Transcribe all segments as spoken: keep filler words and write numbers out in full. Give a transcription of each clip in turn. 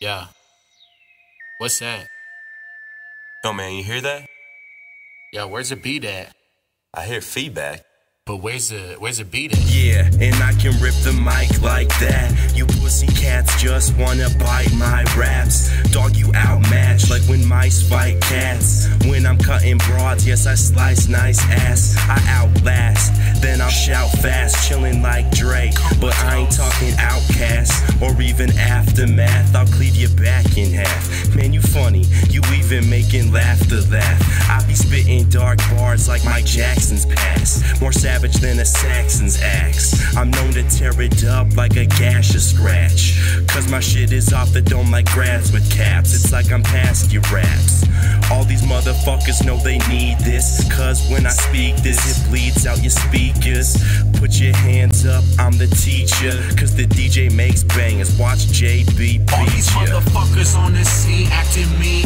Yeah. What's that? Yo, man, you hear that? Yeah, where's the beat at? I hear feedback. But where's the, where's the beat at? Yeah, and I can rip the mic like that. You pussy cats just wanna bite my raps. Dog, you outmatched like when mice fight cats. When I'm cutting broads, yes, I slice nice ass. I outlast, then I'll shout fast, chilling like Drake. But I ain't talking outcast or even aftermath. I'll cleave your back in half. Man, you funny, you even making laughter laugh. I be spitting dark bars like Mike Jackson's pass. More savage than a Saxon's axe. I'm known to tear it up like a gaseous scratch, cause my shit is off the dome like grass with caps. It's like I'm past your raps. All these motherfuckers know they need this, cause when I speak this, it bleeds out your speakers. Put your hands up, I'm the teacher, cause the D J makes bangers. Watch J B beat ya. All these motherfuckers on the scene acting mean.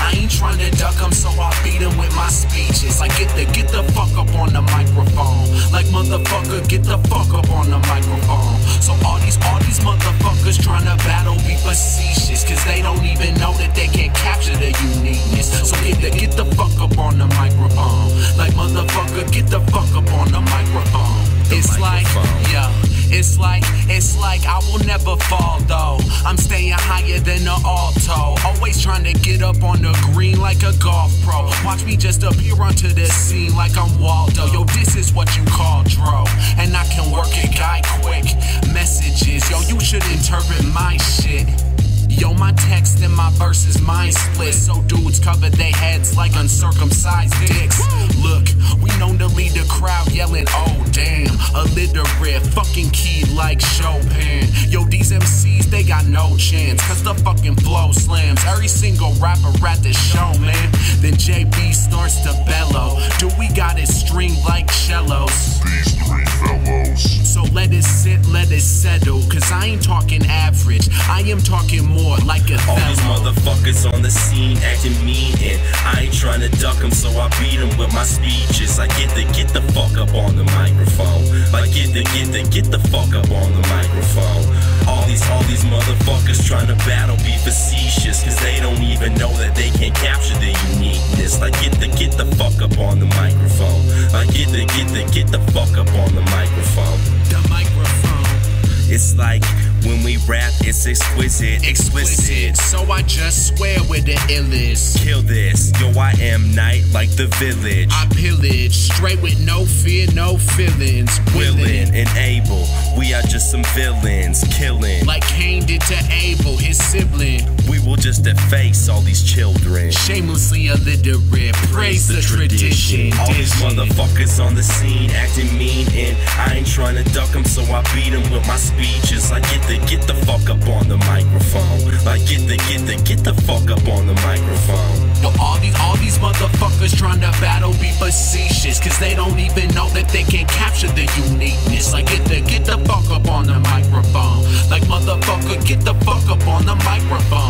I ain't trying to duck them, so I beat them with my speeches. I get the, get the fuck up on the microphone. Like motherfucker, get the fuck up on the microphone. So all these, all these motherfuckers tryna battle be facetious, cause they don't even know that they can't capture the uniqueness. So get the, get the fuck up on the microphone. Like motherfucker, get the fuck up on the microphone. It's like, yeah, it's like, it's like I will never fall though. I'm staying higher than an alto. Always trying to get up on the green like a golf pro. Watch me just appear onto the scene like I'm Waldo. Yo, this is what you call dro, and I can work it guy quick. Messages, yo, you should interpret my shit. Yo, my text and my verses, mine split, so dudes cover their heads like uncircumcised dicks. Look, we known to lead the crowd yelling, oh damn, illiterate, fucking key like Chopin. Yo, these M Cs, they got no chance, cause the fucking flow slams every single rapper at the show, man. Then J B starts to bellow, dude, we got it stringed like cellos. These three fellows. So let it sit, let it settle, cause I ain't talking average, I am talking more. Like a all these motherfuckers on the scene acting mean, and I ain't trying to duck them, so I beat them with my speeches. I get the, get the fuck up on the microphone. Like get the, get the, get the fuck up on the microphone. All these, all these motherfuckers trying to battle be facetious, cause they don't even know that they can't capture their uniqueness. Like get the, get the fuck up on the microphone. Like get the, get the, get the fuck up on the microphone. The microphone. It's like when we rap, it's exquisite, explicit. So I just swear where the ill is. Kill this, yo, I am night like the village. I pillage, straight with no fear, no feelings. Willing and able, we are just some villains. Killing, like Cain did to Abel, his sibling. We will just efface all these children. Shamelessly illiterate, praise the, the tradition. tradition All these motherfuckers on the scene acting mean, and I ain't trying to duck them, so I beat them with my speeches. I get the, get the fuck up on the microphone. Like get the, get the, get the fuck up on the microphone. Yo, all these, all these motherfuckers trying to battle be facetious, cause they don't even know that they can't capture the uniqueness. Like get the, get the fuck up on the microphone. Like motherfucker, get the fuck up on the microphone.